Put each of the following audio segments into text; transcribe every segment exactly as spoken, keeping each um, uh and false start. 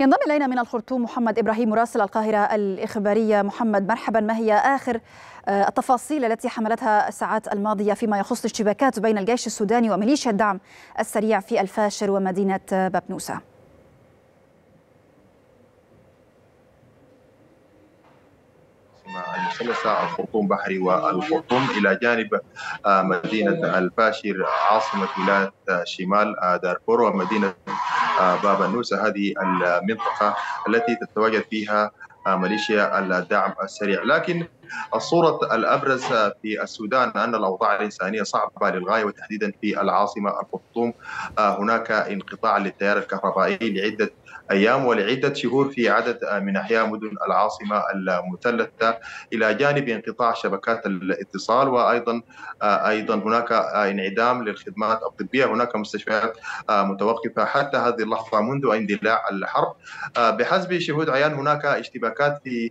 ينضم إلينا من الخرطوم محمد إبراهيم مراسل القاهرة الإخبارية. محمد مرحبا، ما هي آخر التفاصيل التي حملتها الساعات الماضية فيما يخص الاشتباكات بين الجيش السوداني وميليشيا الدعم السريع في الفاشر ومدينة بابنوسه؟ الثلاثة الخرطوم بحري والخرطوم إلى جانب مدينة الفاشر عاصمة ولاية شمال دارفور ومدينة بابنوسه، هذه المنطقة التي تتواجد فيها ميليشيا الدعم السريع. لكن الصورة الأبرز في السودان أن الأوضاع الإنسانية صعبة للغاية، وتحديدا في العاصمة الخرطوم. هناك انقطاع للتيار الكهربائي لعدة أيام ولعدة شهور في عدد من أحياء مدن العاصمة المثلثة، إلى جانب انقطاع شبكات الاتصال، وأيضا أيضا هناك انعدام للخدمات الطبية. هناك مستشفيات متوقفة حتى هذه اللحظة منذ اندلاع الحرب. بحسب شهود عيان هناك اشتباكات في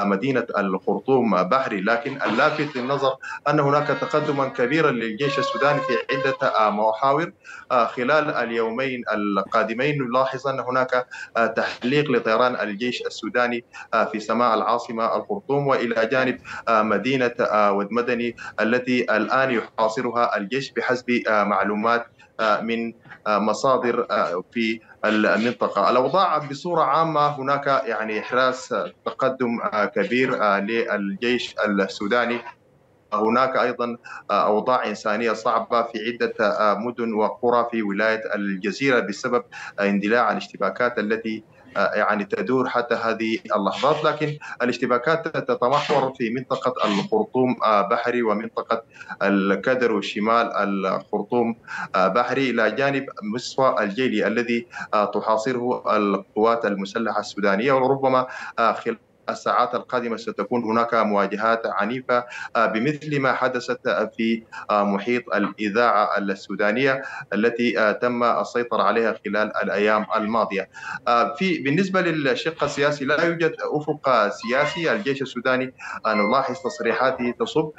مدينة الخرطوم بحري، لكن اللافت للنظر أن هناك تقدما كبيرا للجيش السوداني في عدة محاور خلال اليومين القادمين. نلاحظ أن هناك تحليق لطيران الجيش السوداني في سماء العاصمة الخرطوم، وإلى جانب مدينة ود مدني التي الآن يحاصرها الجيش بحسب معلومات من مصادر في المنطقة. الأوضاع بصورة عامة هناك يعني إحراز تقدم كبير للجيش السوداني. هناك أيضا أوضاع إنسانية صعبة في عدة مدن وقرى في ولاية الجزيرة بسبب اندلاع الاشتباكات التي يعني تدور حتى هذه اللحظات. لكن الاشتباكات تتمحور في منطقة الخرطوم بحري ومنطقة الكدر وشمال الخرطوم بحري، إلى جانب مصفى الجيلي الذي تحاصره القوات المسلحة السودانية. وربما خلال الساعات القادمة ستكون هناك مواجهات عنيفة بمثل ما حدثت في محيط الإذاعة السودانية التي تم السيطرة عليها خلال الأيام الماضية. في بالنسبة للشق السياسي لا يوجد أفق سياسي. الجيش السوداني نلاحظ تصريحاته تصب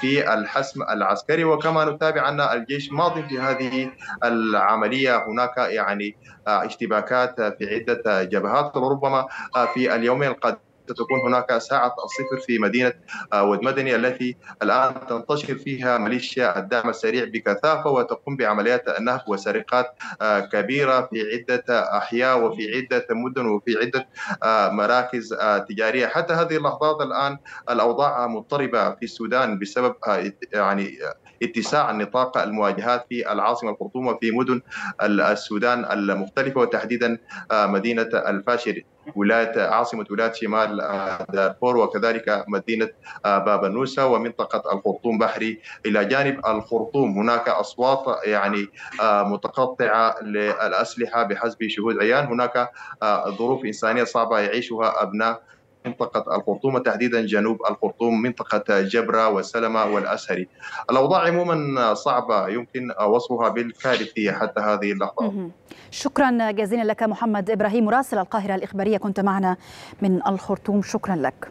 في الحسم العسكري، وكما نتابع أن الجيش ماضي في هذه العملية. هناك يعني اشتباكات في عدة جبهات، وربما في اليومين القادمين ستكون هناك ساعة الصفر في مدينة ود مدني التي الآن تنتشر فيها ميليشيا الدعم السريع بكثافة، وتقوم بعمليات نهب وسرقات كبيرة في عدة أحياء وفي عدة مدن وفي عدة مراكز تجارية. حتى هذه اللحظات الآن الأوضاع مضطربة في السودان بسبب يعني اتساع نطاق المواجهات في العاصمة الخرطوم وفي مدن السودان المختلفة، وتحديدا مدينة الفاشر ولاية عاصمة ولاية شمال دارفور، وكذلك مدينة بابنوسه ومنطقة الخرطوم بحري. إلى جانب الخرطوم هناك أصوات يعني متقطعة للأسلحة بحسب شهود عيان. هناك ظروف إنسانية صعبة يعيشها أبناء منطقة الخرطوم، تحديدا جنوب الخرطوم، منطقة جبرة وسلمة والأسهري. الأوضاع عموما صعبة يمكن وصفها بالكارثية حتى هذه اللحظة. شكرا جزيلا لك محمد إبراهيم مراسل القاهرة الإخبارية، كنت معنا من الخرطوم، شكرا لك.